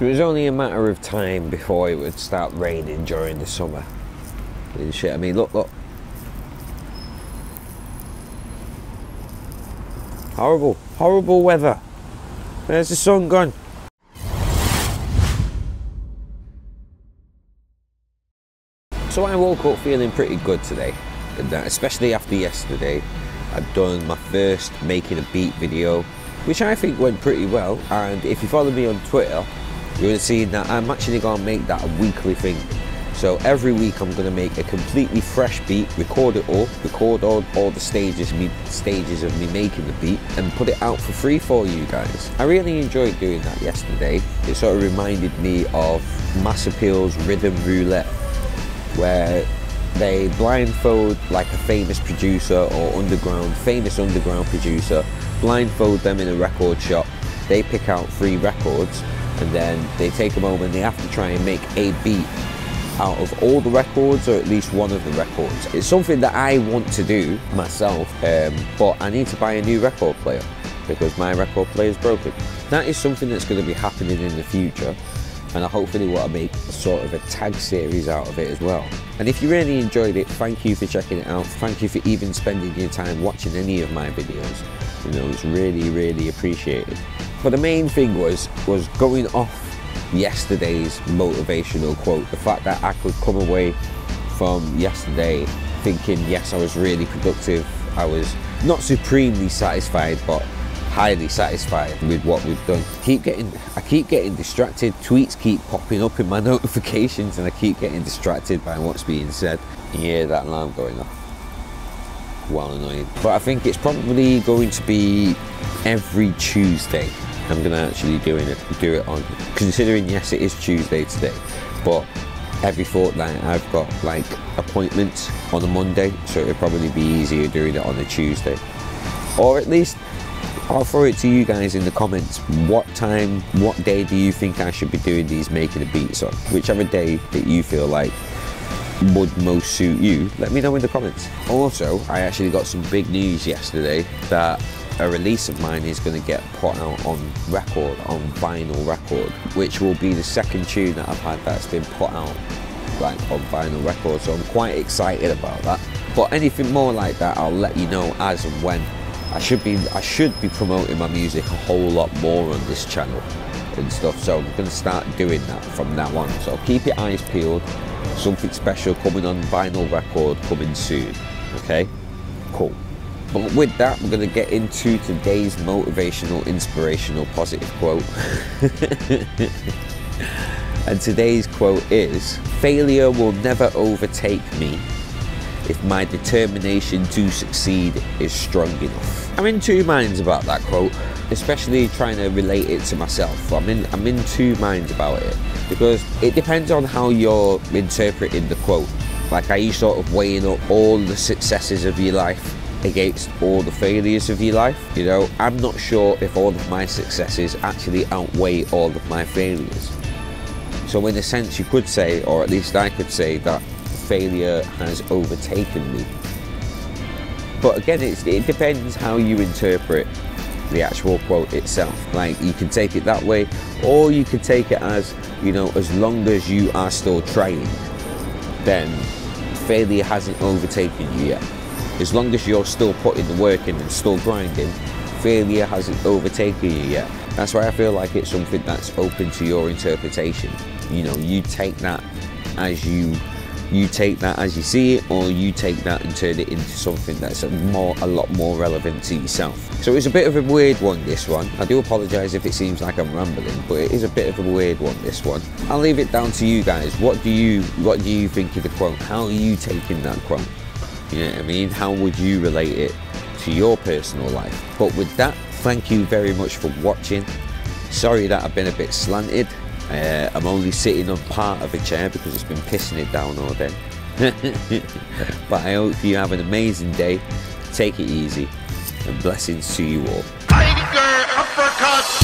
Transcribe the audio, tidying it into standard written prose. So it was only a matter of time before it would start raining during the summer. And shit, I mean, look, look. Horrible, horrible weather. There's the sun gone. So I woke up feeling pretty good today, and especially after yesterday. I'd done my first making a beat video, which I think went pretty well, and if you follow me on Twitter, you would have seen that I'm actually going to make that a weekly thing. So every week I'm going to make a completely fresh beat, record it all, record all the stages of me making the beat, and put it out for free for you guys. I really enjoyed doing that yesterday. It sort of reminded me of Mass Appeal's Rhythm Roulette, where they blindfold like a famous producer or famous underground producer, blindfold them in a record shop, they pick out 3 records, and then they take them home and they have to try and make a beat out of all the records, or at least one of the records. It's something that I want to do myself, but I need to buy a new record player because my record player is broken. That is something that's going to be happening in the future, and I hopefully want to make a sort of a tag series out of it as well. And if you really enjoyed it, thank you for checking it out. Thank you for even spending your time watching any of my videos. You know, it's really, really appreciated. But the main thing was going off yesterday's motivational quote, the fact that I could come away from yesterday thinking, yes, I was really productive. I was not supremely satisfied, but highly satisfied with what we've done. I keep getting distracted. Tweets keep popping up in my notifications, and I keep getting distracted by what's being said. You hear that alarm going off. Well, annoying. But I think it's probably going to be every Tuesday. I'm gonna actually do it on, considering yes, it is Tuesday today, but every fortnight I've got like appointments on a Monday, so it'll probably be easier doing it on a Tuesday, or at least. I'll throw it to you guys in the comments. What time, what day do you think I should be doing these making the beats on? Whichever day that you feel like would most suit you, let me know in the comments. Also, I actually got some big news yesterday that a release of mine is going to get put out on record, on vinyl record, which will be the second tune that I've had that's been put out like on vinyl record, so I'm quite excited about that. But anything more like that, I'll let you know as and when. I should be promoting my music a whole lot more on this channel and stuff, so I'm going to start doing that from now on. So keep your eyes peeled. Something special coming on vinyl record coming soon. Okay? Cool. But with that, we're going to get into today's motivational, inspirational, positive quote. And today's quote is, "Failure will never overtake me if my determination to succeed is strong enough." I'm in two minds about that quote, especially trying to relate it to myself. I'm in two minds about it, because it depends on how you're interpreting the quote. Like, are you sort of weighing up all the successes of your life against all the failures of your life? You know, I'm not sure if all of my successes actually outweigh all of my failures. So in a sense, you could say, or at least I could say, that failure has overtaken me. But again, it depends how you interpret the actual quote itself. Like, you can take it that way, or you could take it as, you know, as long as you are still trying, then failure hasn't overtaken you yet. As long as you're still putting the work in and still grinding, failure hasn't overtaken you yet. That's why I feel like it's something that's open to your interpretation. You know, you take that as you see it, or you take that and turn it into something that's a lot more relevant to yourself. So it's a bit of a weird one, this one. I do apologise if it seems like I'm rambling, but it is a bit of a weird one, this one. I'll leave it down to you guys. What do you think of the quote? How are you taking that quote? You know what I mean? How would you relate it to your personal life? But with that, thank you very much for watching. Sorry that I've been a bit slanted. I'm only sitting on part of a chair because it's been pissing it down all day. But I hope you have an amazing day. Take it easy, and blessings to you all. Tiger uppercut.